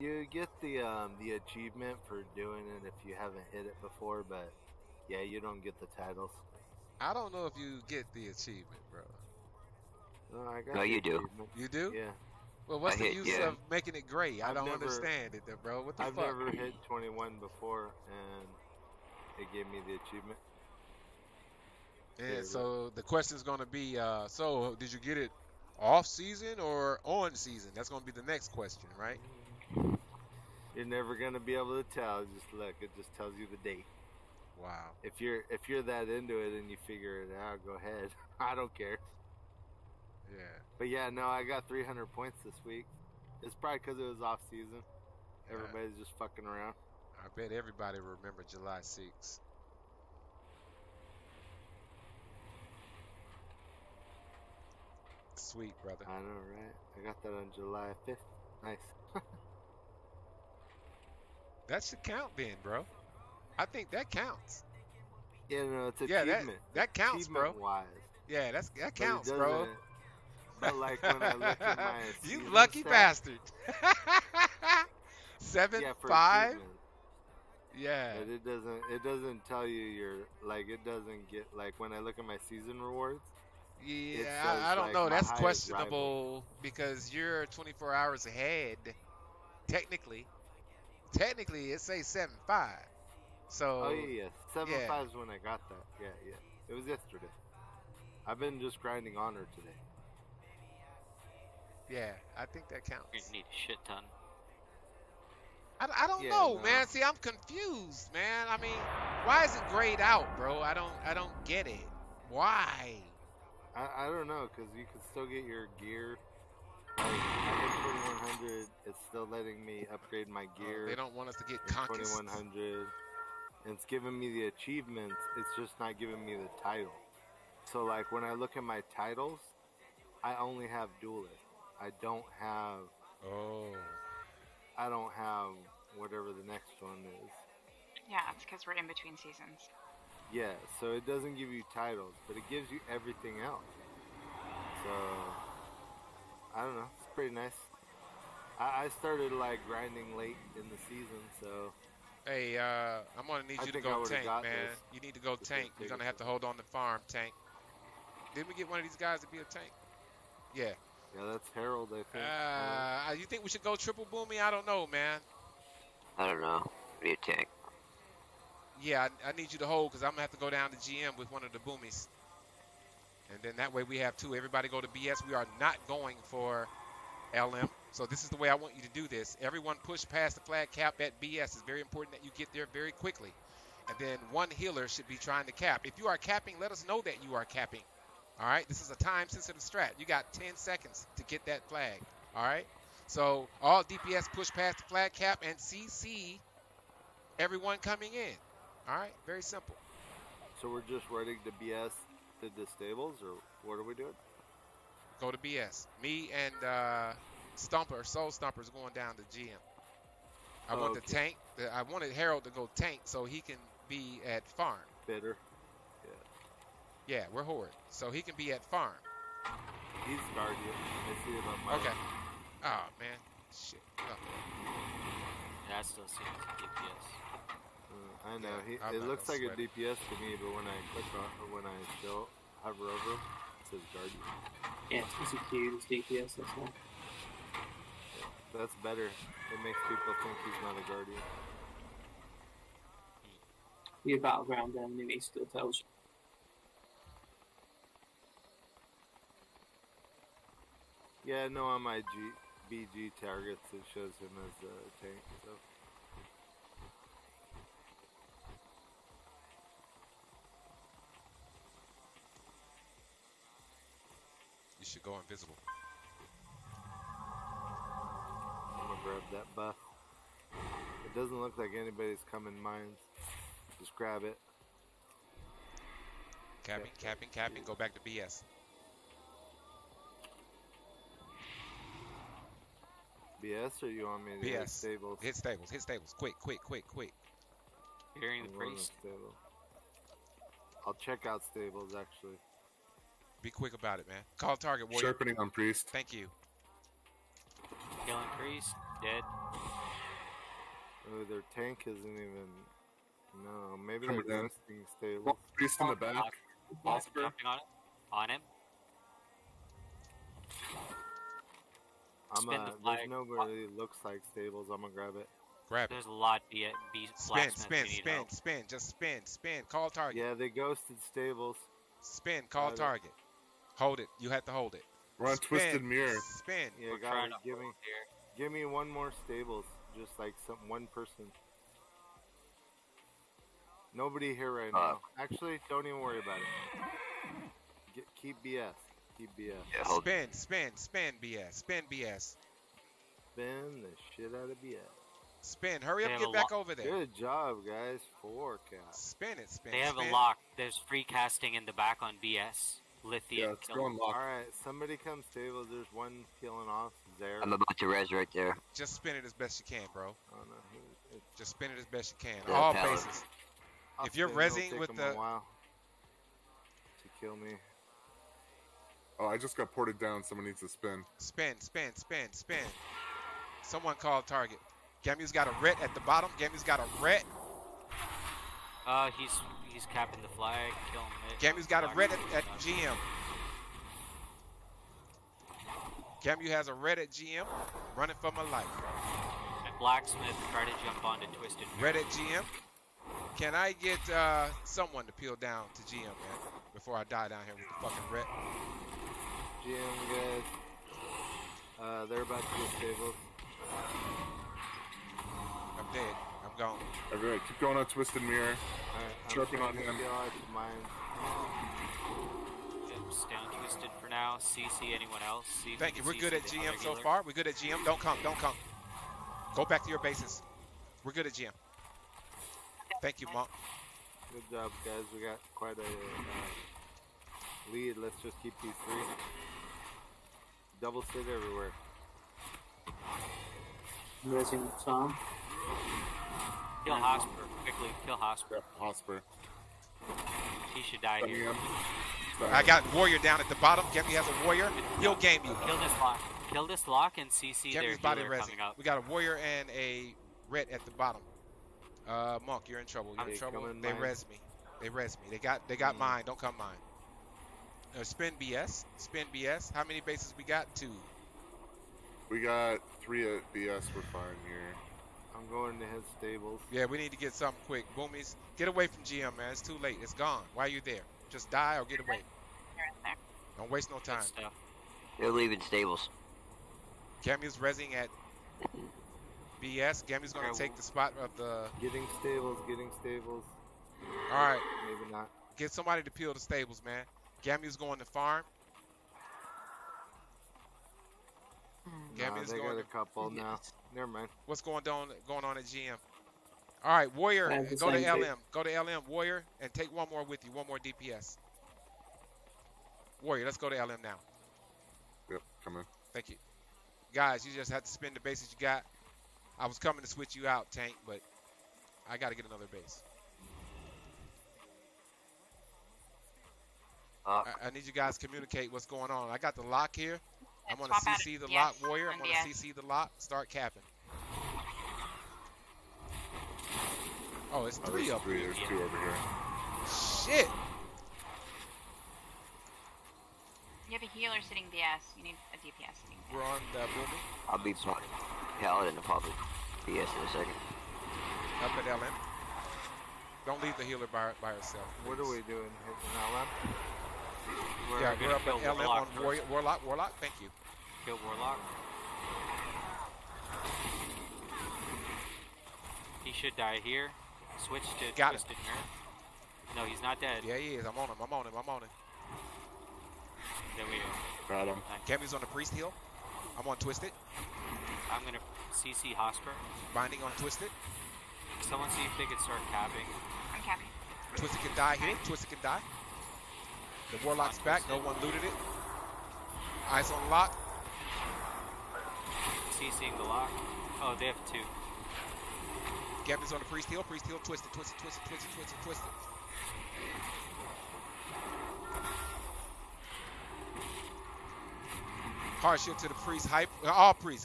You get the achievement for doing it if you haven't hit it before, but yeah, you don't get the titles. I don't know if you get the achievement, bro. No, I got you achievement. Do. You do? Yeah. Well, what's the use of making it gray? I don't understand it, bro. What the fuck? I've never hit 21 before, and it gave me the achievement. Yeah, so the question's going to be, so did you get it off-season or on-season? That's going to be the next question, right? You're never going to be able to tell. Just look, it just tells you the date. Wow. If you're that into it and you figure it out, go ahead. I don't care. Yeah. But yeah, no, I got 300 points this week. It's probably because it was off-season. Everybody's just fucking around. I bet everybody remembered July 6th. Sweet, brother. I know, right? I got that on July 5th. Nice. That should count then, bro. I think that counts. Yeah, no, it's achievement. That counts, bro. Wise. Yeah, that counts, bro. But like when I look at my you lucky stats, bastard. 7.5. Yeah. But it doesn't tell you your it doesn't get like when I look at my season rewards. Yeah, says, I don't know. That's questionable because you're 24 hours ahead. Technically, it says 7.5. So. Oh yeah, 7.5 is when I got that. Yeah, yeah. It was yesterday. I've been just grinding honor today. Yeah, I think that counts. You need a shit ton. I don't know, man. See, I'm confused, man. I mean, why is it grayed out, bro? I don't get it. Why? I don't know, because you can still get your gear. Like, I hit 2100, it's still letting me upgrade my gear. They don't want us to get conquest. 2100, and it's giving me the achievements, it's just not giving me the title. So, like, when I look at my titles, I only have duelist. I don't have... Oh. I don't have whatever the next one is. Yeah, it's because we're in between seasons. Yeah, so it doesn't give you titles, but it gives you everything else. So, I don't know. It's pretty nice. I started, like, grinding late in the season, so... Hey, I'm going to need you to go tank, man. You need to go tank. You're going to have to hold on the farm, tank. Didn't we get one of these guys to be a tank? Yeah. Yeah, that's Harold, I think. You think we should go triple boomy? I don't know, man. I don't know. Be a tank. Yeah, I need you to hold because I'm going to have to go down to GM with one of the boomies. And then that way we have two. Everybody go to BS. We are not going for LM. So this is the way I want you to do this. Everyone push past the flag cap at BS. It's very important that you get there very quickly. And then one healer should be trying to cap. If you are capping, let us know that you are capping. All right? This is a time-sensitive strat. You got 10 seconds to get that flag. All right? So all DPS push past the flag cap and CC everyone coming in. All right, very simple. So we're just writing to BS to the stables, or what are we doing? Go to BS. Me and Stomper, Soul Stomper is going down to GM. I want the tank. I wanted Harold to go tank so he can be at farm. Better. Yeah. Yeah, we're horde, so he can be at farm. He's guardian. I see him on my okay. Own. Oh man, shit. I still see him as DPS. I know. Yeah, it looks like a DPS to me, but when I click on, or when I hover over, it says guardian. Yeah, it's CQ, it's DPS, that's one. Yeah, that's better. It makes people think he's not a guardian. Your battleground enemy still tells you. Yeah, no, on my BG targets, it shows him as a tank, so. You should go invisible. I'm gonna grab that buff. It doesn't look like anybody's coming mine. Just grab it. Capping, go back to BS. BS or you want me to hit stables? Hit stables, quick. Hearing the priest. I'll check out stables actually. Be quick about it, man. Call target warrior. Sharpening on priest. Thank you. Killing priest. Dead. Their tank isn't even. No, maybe they're nesting stables. Priest in the back. On him. There's nobody that looks like stables. I'm gonna grab it. Grab it. There's a lot of spin. Just spin. Call target. Yeah, they ghosted stables. Spin. Call target. Hold it. You have to hold it. Run twisted mirror. Spin. Yeah, guys, give me one more stables. Just like one person. Nobody here right now. Actually, don't even worry about it. Keep BS. Keep BS. Yeah, spin BS. Spin the shit out of BS. Spin. Hurry up, get back over there. Good job, guys. Spin it. They have a lock. There's free casting in the back on BS. Lithium. Yeah, alright, somebody come stable. There's one peeling off there. I'm about to res right there. Just spin it as best you can, bro. Oh, no. Just spin it as best you can. All bases. If you're resing with the... to kill me. Oh, I just got ported down. Someone needs to spin. Spin. Someone called target. Gamu's got a ret at the bottom. Gamu's got a ret. He's capping the flag, killing it. Gamu's got a red at GM. Gamu has a red at GM. Running for my life. And Blacksmith tried to jump onto Twisted. Red at GM. Can I get someone to peel down to GM, man? Before I die down here with the fucking red. GM, guys. They're about to get stable. I'm dead. I'm gone. Everybody, keep going on Twisted Mirror. Alright, chirping on him. Just down Twisted for now. CC anyone else. Thank you. We're good at GM so far. We're good at GM. Don't come. Go back to your bases. We're good at GM. Thank you, Monk. Good job, guys. We got quite a lead. Let's just keep these three. Double sit everywhere. Missing Tom. Kill Hosper, quickly. Kill Hosper. Yeah, Hosper. He should die here. I got Warrior down at the bottom. Gemi has a Warrior. He'll game you. Kill this lock. Kill this lock and CC their healer coming up. We got a Warrior and a Red at the bottom. Monk, you're in trouble. You're in trouble. They res me. They got mine. Don't come mine. Spin BS. Spin BS. How many bases we got? 2. We got 3 at BS. We're fine here. I'm going to head stables. Yeah, we need to get something quick. Boomies, get away from GM, man. It's too late. It's gone. Why are you there? Just die or get away. Don't waste no time. They're leaving stables. Gamu's rezzing at BS. Gamu's going to take the spot of the... Getting stables. All right. Maybe not. Get somebody to peel the stables, man. Gamu's going to farm. Gamu's going to... couple now. Never mind. What's going on at GM? All right, Warrior, go to LM. Go to LM, Warrior, and take one more with you. One more DPS. Warrior, let's go to LM now. Yep, come in. Thank you. Guys, you just have to spin the bases you got. I was coming to switch you out, Tank, but I got to get another base. I need you guys to communicate what's going on. I got the lock here. I'm going to CC the lot, Warrior. I'm going to CC the lot. Start capping. Oh, it's 3 up here. There's 2 over here. Shit. You have a healer sitting BS. You need a DPS sitting BS. We're on the building. I'll be smart. Paladin the public. BS in a second. Up at LM. Don't leave the healer by herself. Please. What are we doing? Hitting LM? We're up at LM on Warlock, thank you. Kill Warlock. He should die here. Switch to Twisted Mirror. No, he's not dead. Yeah, he is. I'm on him. There we go. Got him. Gamu's on the Priest heal. I'm on Twisted. I'm going to CC Hosper. Binding on Twisted. Someone see if they can start capping. I'm capping. Twisted can die here. The Warlock's back. No one looted it. Eyes on lock. CCing the lock. Oh, they have 2. Gavin's on the Priest heal. Twisted. Hard shield to the Priest.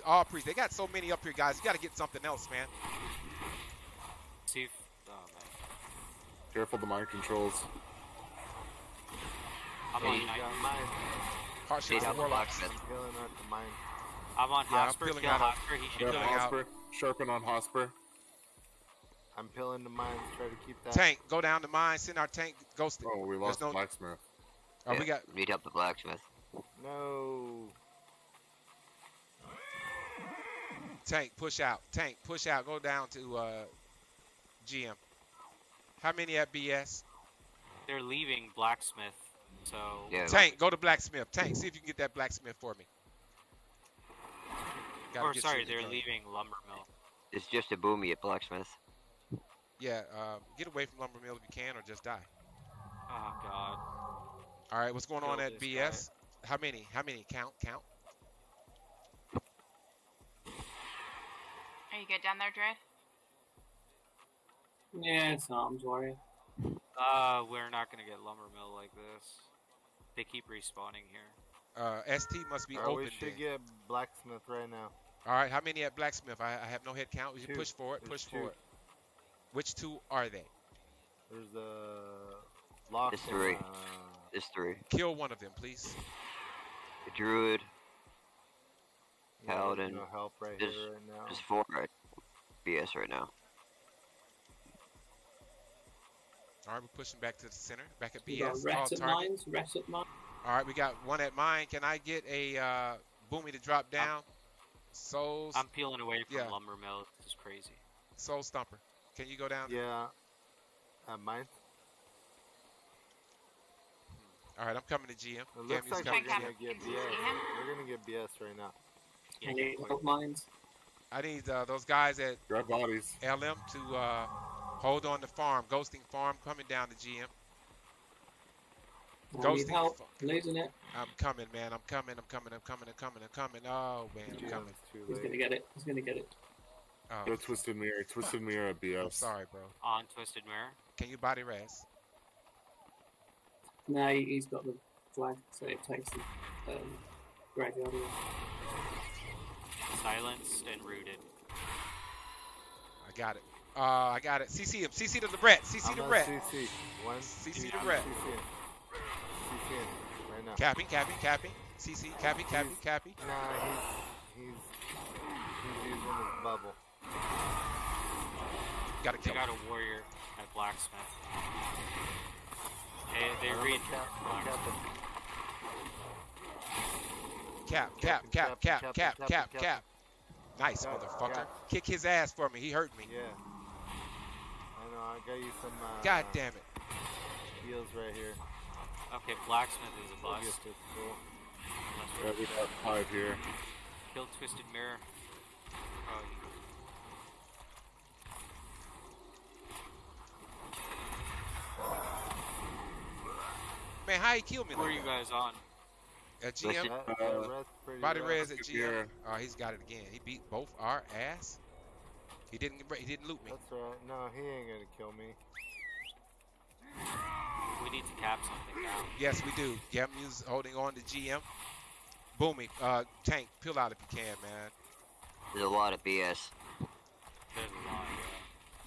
All Priests. They got so many up here, guys. You got to get something else, man. see if... Oh, no. Careful the mind controls. I'm on Hosper. Kill Hosper. He should kill Sharpen on Hosper. I'm peeling the mine. Try to keep that. Tank, go down the mine. Send our tank. Ghost. Oh, we lost blacksmith. Oh, yeah, we got. Read up the blacksmith. No. Tank, push out. Tank, push out. Go down to GM. How many at BS? They're leaving blacksmith. So. Yeah, tank, go to blacksmith. Tank, see if you can get that blacksmith for me. Or sorry, they're leaving lumber mill. It's just a boomy at blacksmith. Yeah, get away from lumber mill if you can, or just die. Oh God. All right, what's going on at BS? Guy. How many? How many? Count, count. Are you good down there, Dread? Yeah, it's not. I'm sorry. We're not gonna get lumber mill like this. They keep respawning here. ST must be open. We should get blacksmith right now. All right, how many at blacksmith? I have no head count. We should push for it. Push for it. Which two are they? There's the lock. It's three. It's three. Kill one of them, please. The druid. Paladin. No help right here right now. There's four at BS right now. All right, we're pushing back to the center. Back at BS. Rats at mines. Rats at mines. All right, we got one at mine. Can I get a boomy to drop down? Souls. I'm peeling away from lumber mill. It's crazy. Soul stomper. Can you go down? Yeah. Mine. All right, I'm coming to GM. It looks like we're gonna get BS. We're gonna get BS right now. Yeah, I need both mines. I need those guys at Grab bodies. LM to hold on the farm. Ghosting farm coming down to GM. Ghosting help. Losing it. I'm coming, man. I'm coming. I'm coming. I'm coming. I'm coming. I'm coming. Oh man, I'm coming. He's gonna get it. He's gonna get it. Oh. Go Twisted Mirror. Twisted Mirror at BS. I'm sorry, bro. On Twisted Mirror. Can you body res? No, he's got the flag, so it takes the graveyard. Silenced and rooted. I got it. I got it. CC him. CC to the Brett. CC to Brett. CC. One. CC to Brett. CC him. Right now. Cappy, Cappy, Cappy. CC, Cappy, Cappy, Cappy. Nah, he's using his bubble. Gotta kill. They got a warrior at blacksmith. They read cap, cap, cap, cap, cap, cap, cap. Nice motherfucker. Kick his ass for me. He hurt me. Yeah. I know. I got you some. God damn it. Heals right here. Okay, blacksmith is a boss. Yeah, we got five here. Kill Twisted Mirror. Oh, yeah. Man, how he killed me? Where are you guys on? At GM? Body res at GM. Oh, he's got it again. He beat both our ass. He didn't loot me. That's right. No, he ain't gonna kill me. We need to cap something down. Yes, we do. Yeah, I'm using, holding on to GM. Boomy, tank, peel out if you can, man. There's a lot of BS. There's a lot, yeah.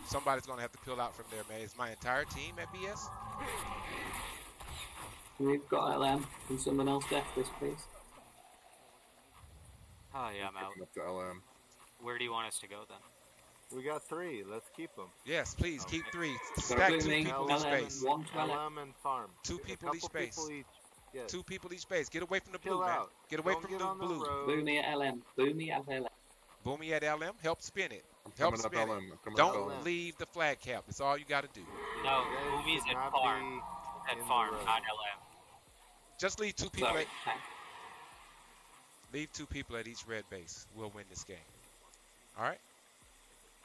Somebody's gonna have to peel out from there, man. Is my entire team at BS? We've got LM. Can someone else death this, please? Oh, yeah, I'm out. Up to LM. Where do you want us to go, then? We got three. Let's keep them. Yes, please, keep three. Stack two people each space. One LM and farm. Two people each space. Yes. Two people each space. Get away from the blue, man. Get away from the blue. Boomy at LM. Boomy at LM. Boomy at LM. Help spin it. Help spin it. Don't leave the flag cap. That's all you got to do. No, Boomy's at farm. At farm, not LM. Just leave two people. Leave two people at each red base. We'll win this game. All right.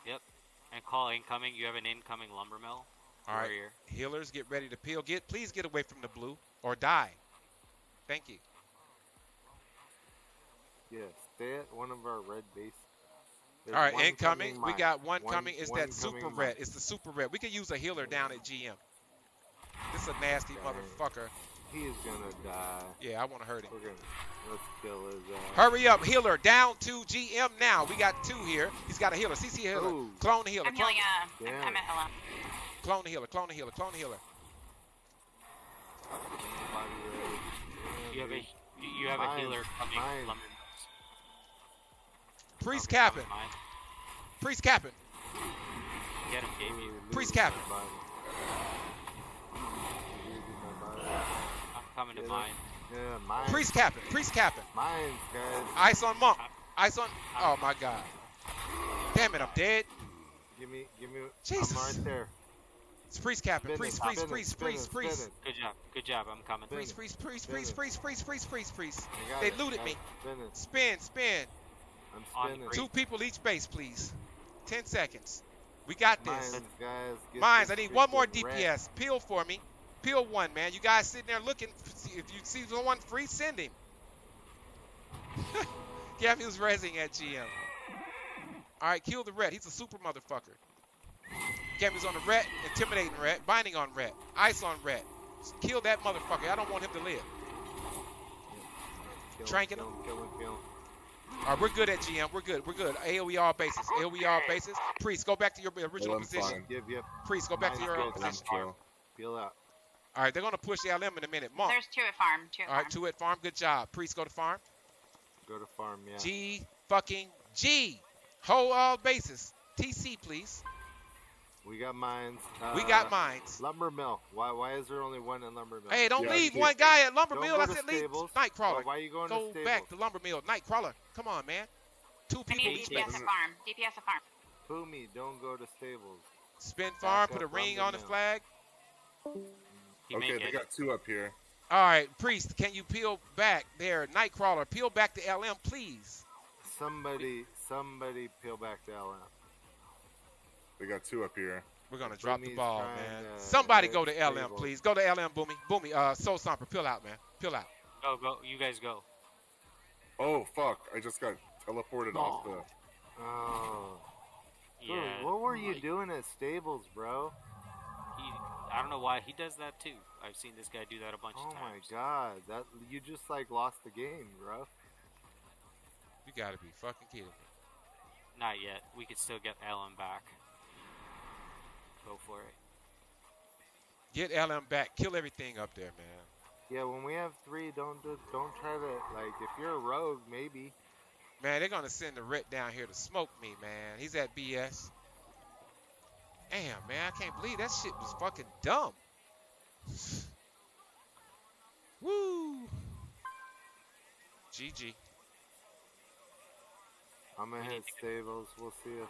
Yep. And call incoming. You have an incoming lumber mill. All right. Warrior. Healers, get ready to peel. Please get away from the blue or die. Thank you. Yeah, stay at one of our red bases. All right, incoming. We got one coming. It's that super red. It's the super red. We can use a healer down at GM. This is a nasty motherfucker He is gonna die. Yeah, I want to hurt him. We're gonna, let's kill his ass. Hurry up, healer. Down to GM now. We got two here. He's got a healer. CC healer. Ooh. Clone the healer. I'm healing. I'm at hello. Clone the healer. Clone the healer. Clone the healer. You have a healer coming. Priest capping. Priest capping. Get him, Jamie. Priest capping. Coming to mine. Yeah, mine. Priest capping. Priest capping. Mine's good. Ice on monk. Ice on. Oh my god. Damn it, I'm dead. Give me. Jesus. I'm right there. It's priest capping. Priest, priest, priest, priest, priest. Good job. Good job. I'm coming. Priest, priest, priest, priest, priest, priest, priest, priest, priest. They looted me. Spin, spin. I'm spinning. Two people each base, please. 10 seconds. We got this. Mines. I need one more DPS. Peel for me. Peel one, man. You guys sitting there looking. If you see someone free, send him. Yeah, he was rezzing at GM. All right, kill the ret. He's a super motherfucker. Gammy's on the ret, intimidating ret, binding on ret, ice on ret. Kill that motherfucker. I don't want him to live. Tranking him. Kill him. All right, we're good at GM. We're good. We're good. AOE all bases. AOE all bases. Priest, go back to your original position. Priest, go back to your original position. Peel out. All right, they're going to push the LM in a minute. Monk. There's two at farm. Two at farm. Good job. Priest, go to farm. Go to farm, yeah. G fucking G. Hold all bases. TC, please. We got mines. We got mines. Lumber mill. Why is there only one in lumber mill? Hey, don't leave one guy at lumber mill. I said leave Nightcrawler. Why are you going to stables? Go back to lumber mill. Nightcrawler. Come on, man. Two people. I need DPS at farm. DPS at farm. Fumi, don't go to stables. Spin farm. Put a ring on the flag. Okay, they got two up here. All right, Priest, can you peel back there? Nightcrawler, peel back the LM, please. Somebody peel back the LM. They got two up here. We're going to drop the ball, man. Somebody go to LM, please. Go to LM, Boomy. Boomy, Soul Stomper, peel out, man. Peel out. Go. You guys go. Oh, fuck. I just got teleported off the... Oh. Yeah. Dude, what were you doing at stables, bro? I don't know why he does that too. I've seen this guy do that a bunch of times. Oh my god, that you just like lost the game, bro. You gotta be fucking kidding me. Not yet. We could still get LM back. Go for it. Get LM back. Kill everything up there, man. Yeah, when we have three, don't try to like. If you're a rogue, maybe. Man, they're gonna send the ret down here to smoke me, man. He's at BS. Damn, man, I can't believe that shit was fucking dumb. Woo! GG. I'm gonna hit stables. We'll see you.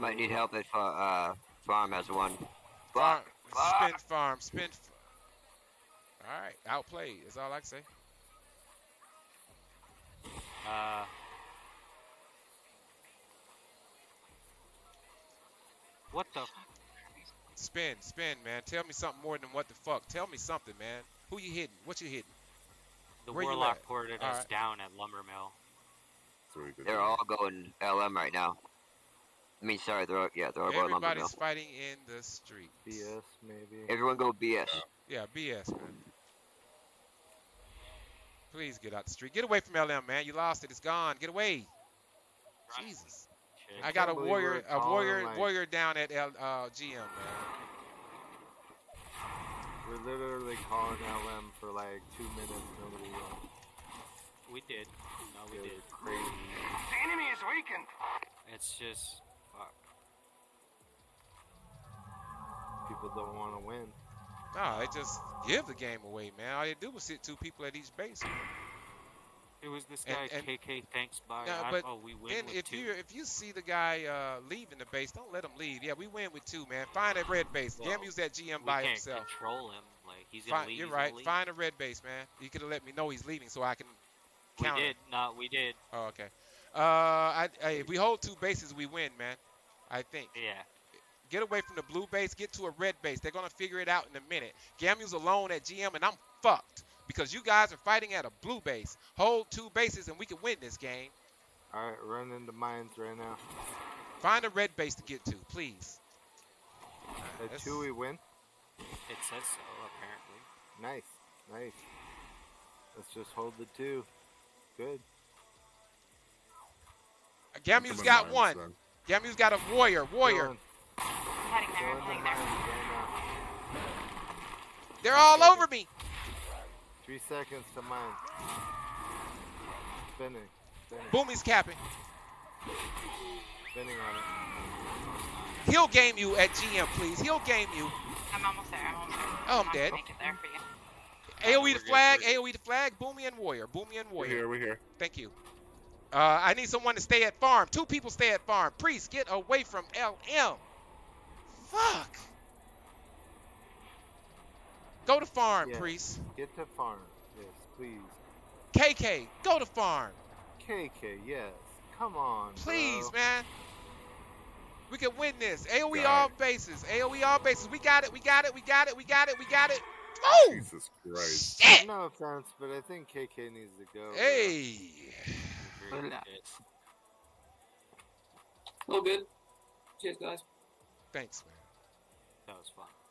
Might need help if farm has one. Farm. Spin farm. Spin. All right, outplayed. That's all I can say. What the? Spin, man. Tell me something more than what the fuck. Tell me something, man. Who you hitting? What you hitting? The Warlock ported us down at Lumber Mill. They're all going LM right now. I mean, sorry, they're all going Lumber Mill. Everybody's fighting in the streets. BS, maybe. Everyone go BS. Yeah, BS, man. Please get out the street. Get away from LM, man. You lost it. It's gone. Get away. Right. Jesus. I got a warrior down at GM, man. We're literally calling LM for like 2 minutes. Nobody else. We did. No, we did. Crazy. The enemy is weakened. It's just fuck. People don't want to win. No, they just give the game away, man. All they do was sit two people at each base. It was this guy, KK, thanks, bye. No, but we win with if two. If you see the guy leaving the base, don't let him leave. Yeah, we win with two, man. Find a red base. Well, Gamu's that GM by himself. Can't control him. Like, he's going to leave. You're right. Find a red base, man. You could have let me know he's leaving so I can count. We did. Oh, okay. If we hold two bases, we win, man, I think. Yeah. Get away from the blue base. Get to a red base. They're going to figure it out in a minute. Gamu's alone at GM, and I'm fucked. Because you guys are fighting at a blue base. Hold two bases and we can win this game. All right, run into mines right now. Find a red base to get to, please. At two we win? It says so, apparently. Nice. Nice. Let's just hold the two. Good. Gamu's got one. Gamu's got a warrior. Warrior. They're all over me. 3 seconds to mine. Spinning. Spinning. Boomy's capping. Spinning on it. He'll game you at GM, please. He'll game you. I'm almost there. I'm almost there. Oh, I'm dead. Make it there for you. AOE the flag, AOE the flag, Boomy and Warrior, Boomy and Warrior. We're here, we're here. Thank you. I need someone to stay at farm. 2 people stay at farm. Priest, get away from LM. Fuck. Go to farm, yes. Priest. Get to farm, yes, please. KK, go to farm. KK, yes. Come on, please, bro. Man. We can win this. AOE all bases, AOE all bases. We got it, we got it, we got it, we got it, we got it. Oh, Jesus Christ. Shit. No offense, but I think KK needs to go. Hey. All good. Cheers, guys. Thanks, man. That was fun.